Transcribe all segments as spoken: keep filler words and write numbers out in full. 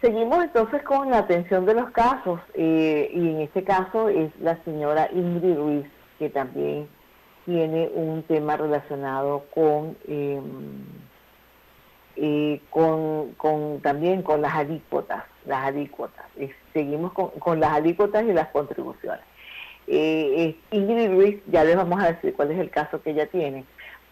Seguimos entonces con la atención de los casos, eh, y en este caso es la señora Ingrid Ruiz, que también tiene un tema relacionado con, eh, eh, con, con también con las alícuotas, las alícuotas. Eh, seguimos con, con las alícuotas y las contribuciones. Eh, eh, Ingrid Ruiz, ya les vamos a decir cuál es el caso que ella tiene,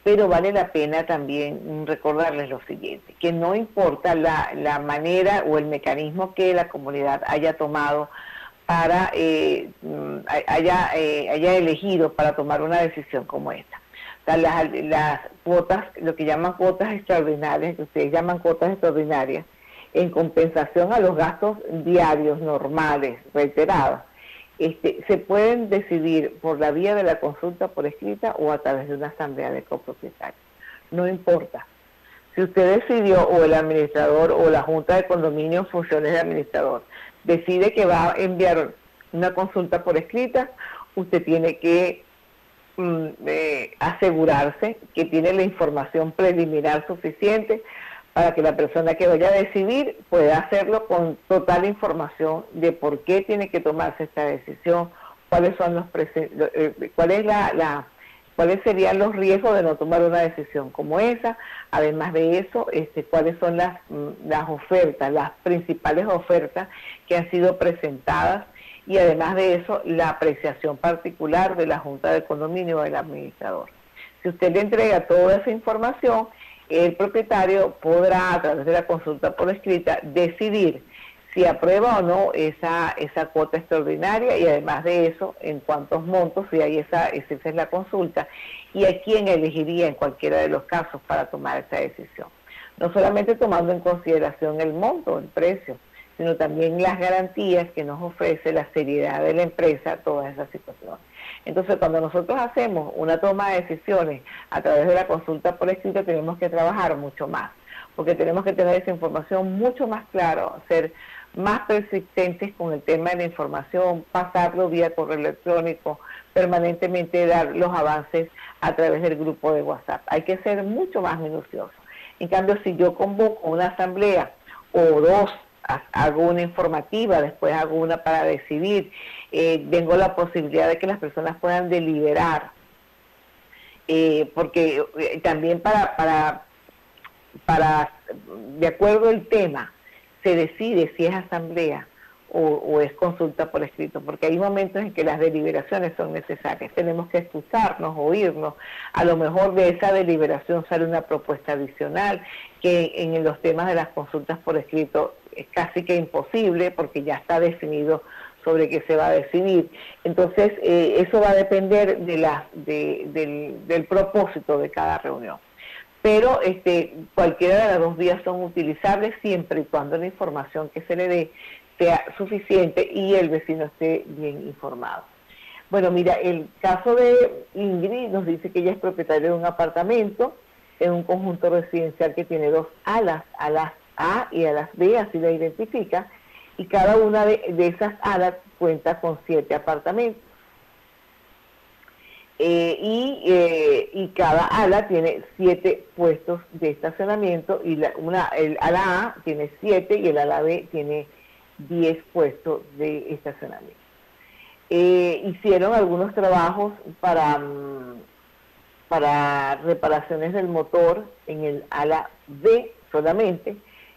pero vale la pena también recordarles lo siguiente, que no importa la, la manera o el mecanismo que la comunidad haya tomado para, eh, haya, eh, haya elegido para tomar una decisión como esta. O sea, las, las cuotas, lo que llaman cuotas extraordinarias, que ustedes llaman cuotas extraordinarias, en compensación a los gastos diarios normales, reiterados, Este, se pueden decidir por la vía de la consulta por escrita o a través de una asamblea de copropietarios. No importa. Si usted decidió, o el administrador o la Junta de Condominio en funciones de administrador, decide que va a enviar una consulta por escrita, usted tiene que mm, eh, asegurarse que tiene la información preliminar suficiente para que la persona que vaya a decidir pueda hacerlo con total información de por qué tiene que tomarse esta decisión, cuáles son los eh, cuál es la, la cuáles serían los riesgos de no tomar una decisión como esa. Además de eso, este, cuáles son las, las ofertas, las principales ofertas que han sido presentadas, y además de eso, la apreciación particular de la Junta de Condominio o del administrador. Si usted le entrega toda esa información, el propietario podrá, a través de la consulta por escrita, decidir si aprueba o no esa, esa cuota extraordinaria, y además de eso, en cuántos montos, si hay esa, si esa es la consulta, y a quién elegiría en cualquiera de los casos para tomar esa decisión. No solamente tomando en consideración el monto, el precio, sino también las garantías que nos ofrece la seriedad de la empresa, todas esas situaciones. Entonces, cuando nosotros hacemos una toma de decisiones a través de la consulta por escrito, tenemos que trabajar mucho más, porque tenemos que tener esa información mucho más clara, ser más persistentes con el tema de la información, pasarlo vía correo electrónico, permanentemente dar los avances a través del grupo de WhatsApp. Hay que ser mucho más minucioso. En cambio, si yo convoco una asamblea o dos, hago una informativa, después hago una para decidir, eh, tengo la posibilidad de que las personas puedan deliberar, eh, porque eh, también para, para, para, de acuerdo al tema, se decide si es asamblea o, o es consulta por escrito, porque hay momentos en que las deliberaciones son necesarias, tenemos que escucharnos, oírnos, a lo mejor de esa deliberación sale una propuesta adicional, que en los temas de las consultas por escrito es casi que imposible, porque ya está definido sobre qué se va a decidir. Entonces, eh, eso va a depender de la, de, del, del propósito de cada reunión. Pero este, cualquiera de las dos vías son utilizables, siempre y cuando la información que se le dé sea suficiente y el vecino esté bien informado. Bueno, mira, el caso de Ingrid nos dice que ella es propietaria de un apartamento en un conjunto residencial que tiene dos alas, alas A y a las B, así la identifica, y cada una de, de esas alas cuenta con siete apartamentos. Eh, y, eh, y cada ala tiene siete puestos de estacionamiento, y la, una, el ala A tiene siete y el ala B tiene diez puestos de estacionamiento. Eh, hicieron algunos trabajos para, para reparaciones del motor en el ala B solamente,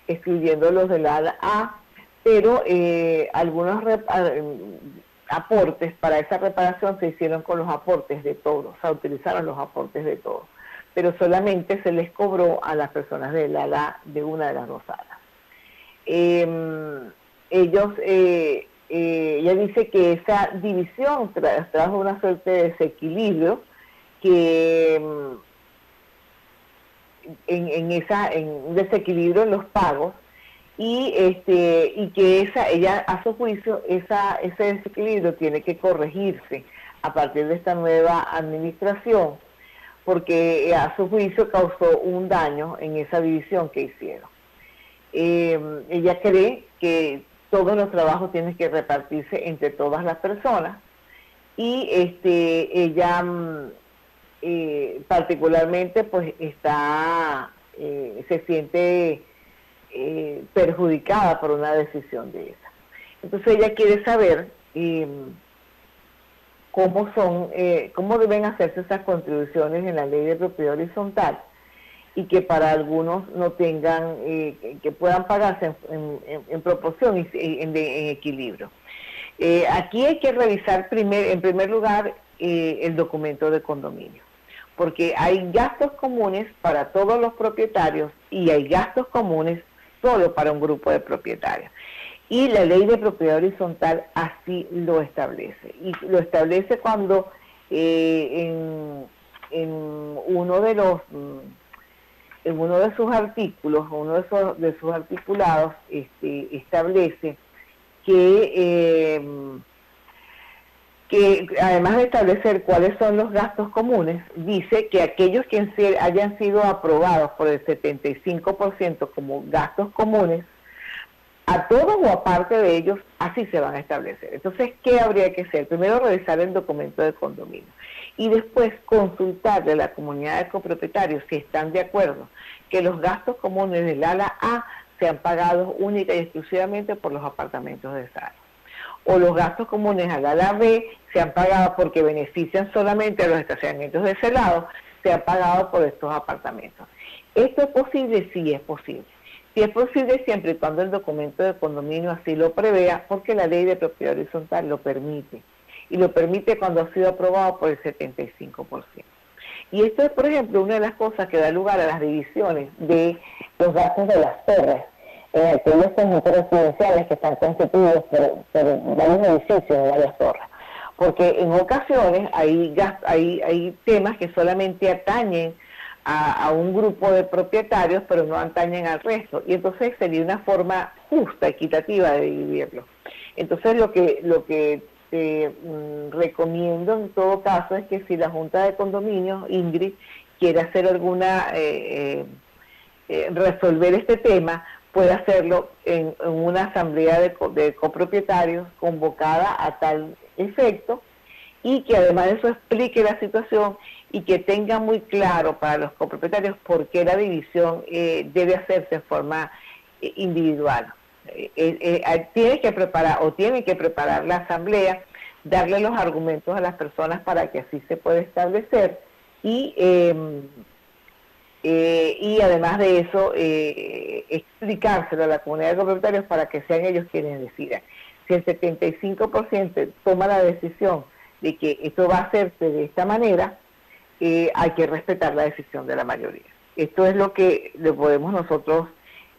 excluyendo los del ala A, pero eh, algunos aportes para esa reparación se hicieron con los aportes de todos, o sea, utilizaron los aportes de todos, pero solamente se les cobró a las personas del ala de una de las dos alas. Eh, ellos, eh, eh, ella dice que esa división tra trajo una suerte de desequilibrio que... En, en esa en un desequilibrio en los pagos, y este y que esa ella a su juicio esa ese desequilibrio tiene que corregirse a partir de esta nueva administración, porque a su juicio causó un daño en esa división que hicieron. Eh, ella cree que todos los trabajos tienen que repartirse entre todas las personas, y este, ella eh, particularmente pues está, eh, se siente eh, perjudicada por una decisión de esa. Entonces ella quiere saber eh, cómo son, eh, cómo deben hacerse esas contribuciones en la ley de propiedad horizontal, y que para algunos no tengan, eh, que puedan pagarse en, en, en proporción y en, en equilibrio. Eh, aquí hay que revisar primer, en primer lugar eh, el documento de condominio, porque hay gastos comunes para todos los propietarios y hay gastos comunes solo para un grupo de propietarios. Y la ley de propiedad horizontal así lo establece, y lo establece cuando eh, en, en uno de los... en uno de sus artículos, uno de sus, de sus articulados, este, establece que, eh, que, además de establecer cuáles son los gastos comunes, dice que aquellos que se hayan sido aprobados por el setenta y cinco por ciento como gastos comunes, a todos o a parte de ellos, así se van a establecer. Entonces, ¿qué habría que hacer? Primero, revisar el documento de condominio y después consultarle a la comunidad de copropietarios si están de acuerdo que los gastos comunes del ala A sean pagados única y exclusivamente por los apartamentos de esa área, o los gastos comunes al ala B sean pagados porque benefician solamente a los estacionamientos de ese lado, sean pagados por estos apartamentos. ¿Esto es posible? Sí, es posible. Si es posible, siempre y cuando el documento de condominio así lo prevea, porque la ley de propiedad horizontal lo permite, y lo permite cuando ha sido aprobado por el setenta y cinco por ciento. Y esto es, por ejemplo, una de las cosas que da lugar a las divisiones de los gastos de las torres, en aquellos conjuntos residenciales que están constituidos por, por varios edificios de varias torres. Porque en ocasiones hay, hay, hay temas que solamente atañen A, a un grupo de propietarios, pero no antañen al resto, y entonces sería una forma justa, equitativa de dividirlo. Entonces lo que lo que te mm, recomiendo en todo caso es que si la Junta de Condominios, Ingrid, quiere hacer alguna eh, eh, resolver este tema, puede hacerlo en, en una asamblea de, de copropietarios convocada a tal efecto, y que además de eso explique la situación y que tenga muy claro para los copropietarios por qué la división eh, debe hacerse en forma eh, individual. Eh, eh, eh, tiene que preparar o tiene que preparar la asamblea, darle los argumentos a las personas para que así se pueda establecer, y, eh, eh, y además de eso eh, explicárselo a la comunidad de copropietarios para que sean ellos quienes decidan. Si el setenta y cinco por ciento toma la decisión de que esto va a hacerse de esta manera, eh, hay que respetar la decisión de la mayoría. Esto es lo que le podemos nosotros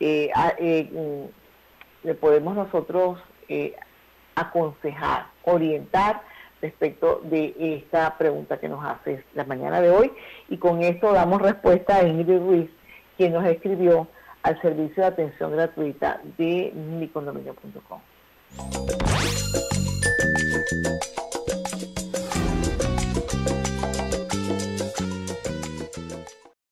eh, a, eh, le podemos nosotros eh, aconsejar, orientar respecto de esta pregunta que nos hace la mañana de hoy, y con esto damos respuesta a Ingrid Ruiz, quien nos escribió al servicio de atención gratuita de mi condominio punto com.